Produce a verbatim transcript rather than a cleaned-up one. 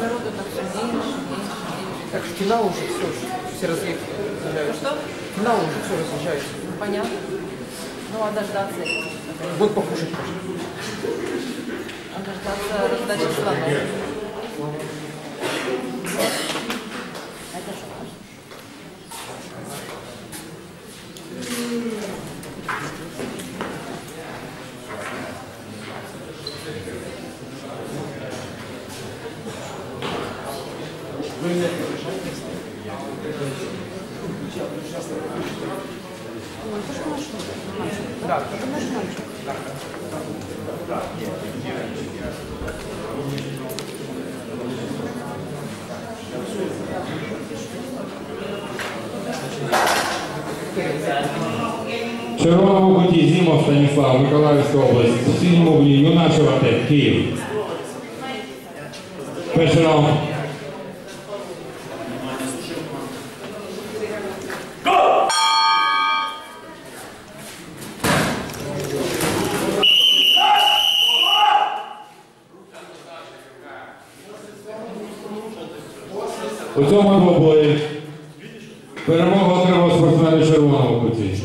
народу там все меньше, меньше, меньше. Так же кино уже все, все разъехали. Ну что? Кино уже все разъезжается. Ну, понятно. Ну а дождаться этого? Вот покушать можно. А дождаться раздачи слова. Это что? Червоного пути Зимов Станислав, Миколаївська область, в синьому углі, юначий артек, Київ. Перший раунд. У цьому двобої перемогу отримав спортсмени червоного путі.